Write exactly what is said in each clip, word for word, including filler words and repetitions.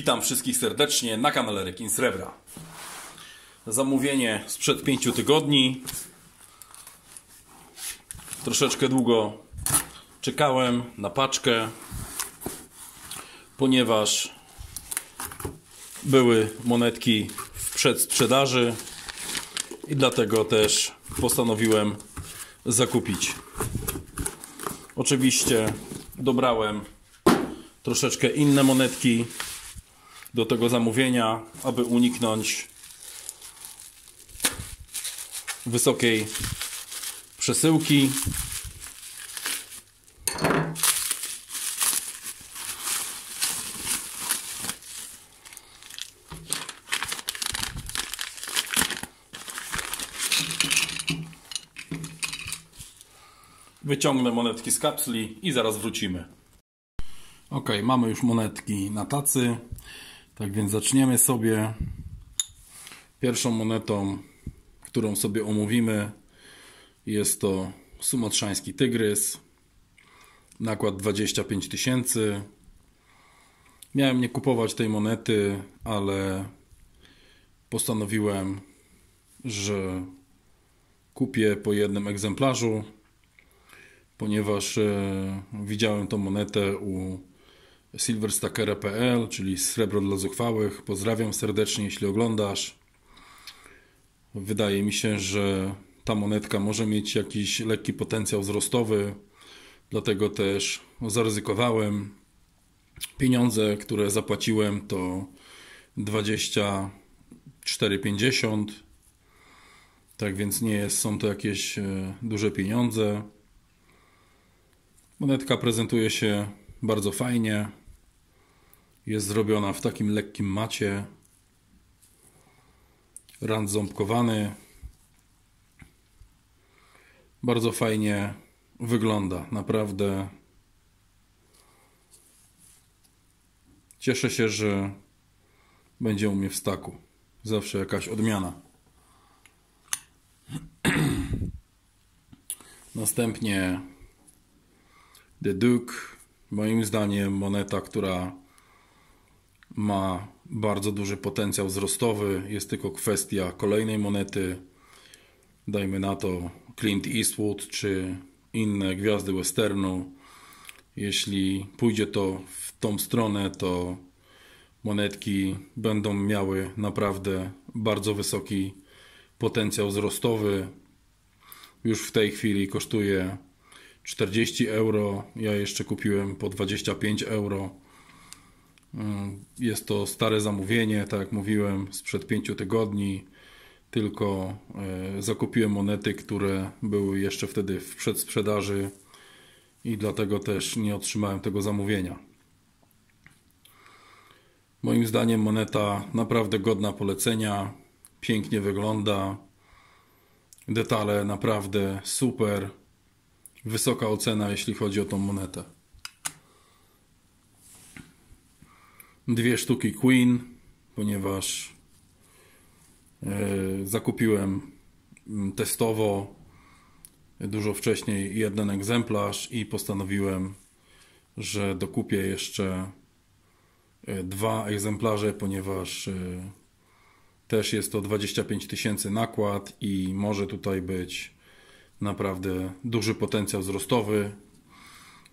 Witam wszystkich serdecznie na kanale Rekin Srebra. Zamówienie sprzed pięciu tygodni. Troszeczkę długo czekałem na paczkę, ponieważ były monetki w przedsprzedaży i dlatego też postanowiłem zakupić. Oczywiście dobrałem troszeczkę inne monetki do tego zamówienia, aby uniknąć wysokiej przesyłki. Wyciągnę monetki z kapsli i zaraz wrócimy. Ok, mamy już monetki na tacy. Tak więc zaczniemy sobie. Pierwszą monetą, którą sobie omówimy, jest to Sumatrzański Tygrys. Nakład dwadzieścia pięć tysięcy. Miałem nie kupować tej monety, ale postanowiłem, że kupię po jednym egzemplarzu, ponieważ widziałem tą monetę u Silverstaker kropka pe el, czyli srebro dla zuchwałych. Pozdrawiam serdecznie, jeśli oglądasz. Wydaje mi się, że ta monetka może mieć jakiś lekki potencjał wzrostowy, dlatego też zaryzykowałem. Pieniądze, które zapłaciłem, to dwadzieścia cztery pięćdziesiąt. Tak więc nie są to jakieś duże pieniądze. Monetka prezentuje się bardzo fajnie. Jest zrobiona w takim lekkim macie. Rand ząbkowany. Bardzo fajnie wygląda. Naprawdę cieszę się, że będzie u mnie w staku. Zawsze jakaś odmiana. Następnie The Duke. Moim zdaniem moneta, która ma bardzo duży potencjał wzrostowy. Jest tylko kwestia kolejnej monety. Dajmy na to Clint Eastwood czy inne gwiazdy westernu. Jeśli pójdzie to w tą stronę, to monetki będą miały naprawdę bardzo wysoki potencjał wzrostowy. Już w tej chwili kosztuje czterdzieści euro, ja jeszcze kupiłem po dwadzieścia pięć euro. Jest to stare zamówienie, tak jak mówiłem, sprzed pięciu tygodni, tylko zakupiłem monety, które były jeszcze wtedy w przedsprzedaży i dlatego też nie otrzymałem tego zamówienia. Moim zdaniem moneta naprawdę godna polecenia, pięknie wygląda, detale naprawdę super. Wysoka ocena, jeśli chodzi o tą monetę. Dwie sztuki Queen, ponieważ yy, zakupiłem testowo dużo wcześniej jeden egzemplarz i postanowiłem, że dokupię jeszcze dwa egzemplarze, ponieważ yy, też jest to dwadzieścia pięć tysięcy nakład i może tutaj być naprawdę duży potencjał wzrostowy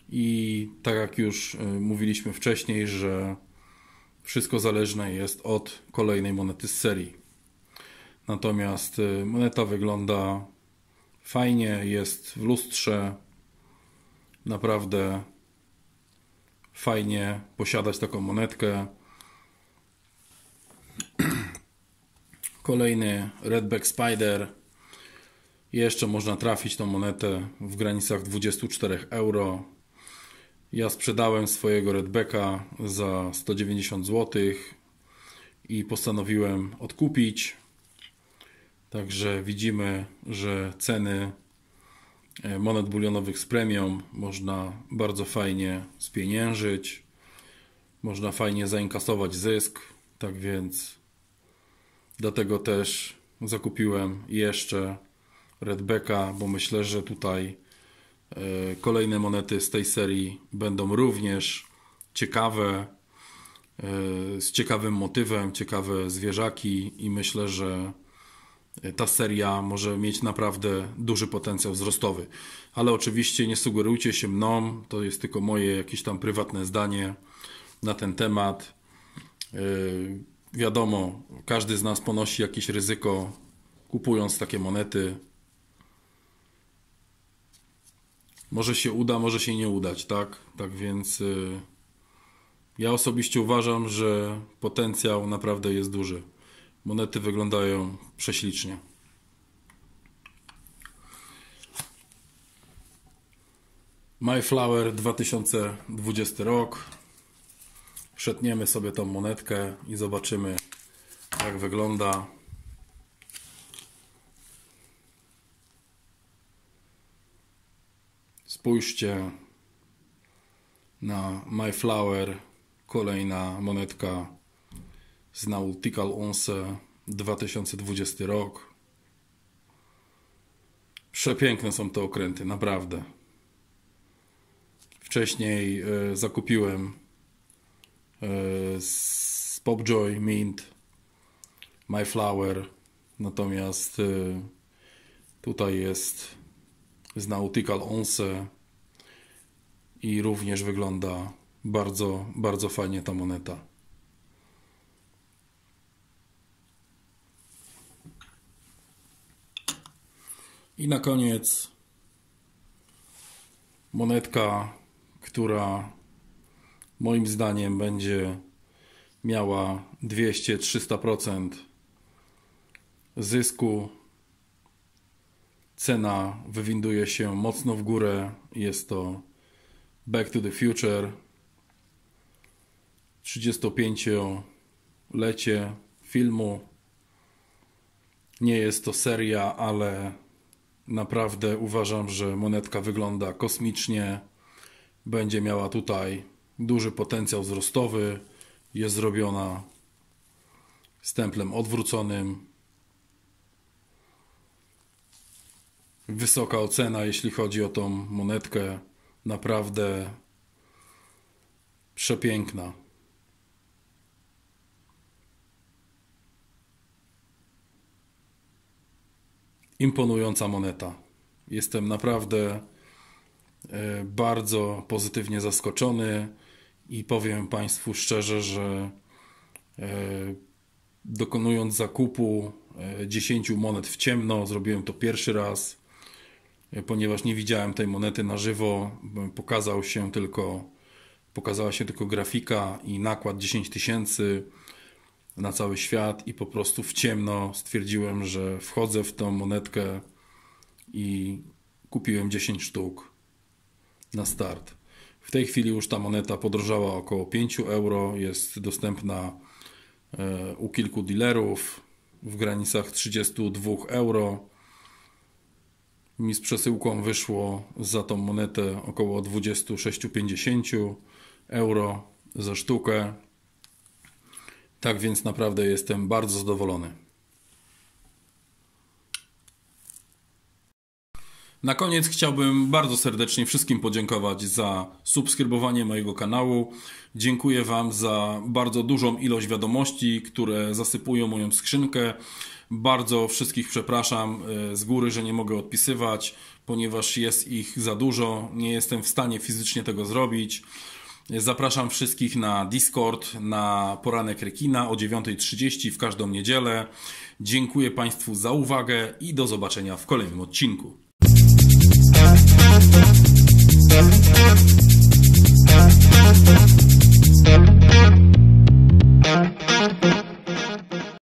i tak jak już mówiliśmy wcześniej, że wszystko zależne jest od kolejnej monety z serii. Natomiast moneta wygląda fajnie, jest w lustrze, naprawdę fajnie posiadać taką monetkę. Kolejny Redback Spider. Jeszcze można trafić tą monetę w granicach dwudziestu czterech euro. Ja sprzedałem swojego Redbacka za sto dziewięćdziesiąt złotych i postanowiłem odkupić. Także widzimy, że ceny monet bulionowych z premium można bardzo fajnie spieniężyć. Można fajnie zainkasować zysk. Tak więc dlatego też zakupiłem jeszcze Redbacka, bo myślę, że tutaj kolejne monety z tej serii będą również ciekawe. z ciekawym motywem, ciekawe zwierzaki i myślę, że ta seria może mieć naprawdę duży potencjał wzrostowy. Ale oczywiście nie sugerujcie się mną, to jest tylko moje jakieś tam prywatne zdanie na ten temat. Yy, wiadomo, każdy z nas ponosi jakieś ryzyko, kupując takie monety. Może się uda, może się nie udać, tak? Tak więc yy, ja osobiście uważam, że potencjał naprawdę jest duży. Monety wyglądają prześlicznie. Mayflower dwa tysiące dwudziesty rok. Przetniemy sobie tą monetkę i zobaczymy, jak wygląda. Spójrzcie na Mayflower. Kolejna monetka z Nautical Once, dwa tysiące dwudziesty rok. Przepiękne są te okręty, naprawdę. Wcześniej y, zakupiłem y, z Popjoy Mint Mayflower, natomiast y, tutaj jest z Nautical Once i również wygląda bardzo, bardzo fajnie ta moneta. I na koniec monetka, która moim zdaniem będzie miała dwieście do trzystu procent zysku. Cena wywinduje się mocno w górę. Jest to Back to the Future. trzydziestopięciolecie filmu. Nie jest to seria, ale naprawdę uważam, że monetka wygląda kosmicznie. Będzie miała tutaj duży potencjał wzrostowy. Jest zrobiona z templem odwróconym. Wysoka ocena, jeśli chodzi o tą monetkę. Naprawdę przepiękna. Imponująca moneta. Jestem naprawdę bardzo pozytywnie zaskoczony i powiem Państwu szczerze, że dokonując zakupu dziesięciu monet w ciemno, zrobiłem to pierwszy raz, ponieważ nie widziałem tej monety na żywo, pokazał się tylko, pokazała się tylko grafika i nakład dziesięć tysięcy na cały świat i po prostu w ciemno stwierdziłem, że wchodzę w tą monetkę i kupiłem dziesięć sztuk na start. W tej chwili już ta moneta podrożała około pięć euro, jest dostępna u kilku dealerów w granicach trzydziestu dwóch euro. Mi z przesyłką wyszło za tą monetę około dwadzieścia sześć pięćdziesiąt euro za sztukę. Tak więc naprawdę jestem bardzo zadowolony. Na koniec chciałbym bardzo serdecznie wszystkim podziękować za subskrybowanie mojego kanału. Dziękuję Wam za bardzo dużą ilość wiadomości, które zasypują moją skrzynkę. Bardzo wszystkich przepraszam z góry, że nie mogę odpisywać, ponieważ jest ich za dużo. Nie jestem w stanie fizycznie tego zrobić. Zapraszam wszystkich na Discord, na poranek Rekina o dziewiątej trzydzieści w każdą niedzielę. Dziękuję Państwu za uwagę i do zobaczenia w kolejnym odcinku.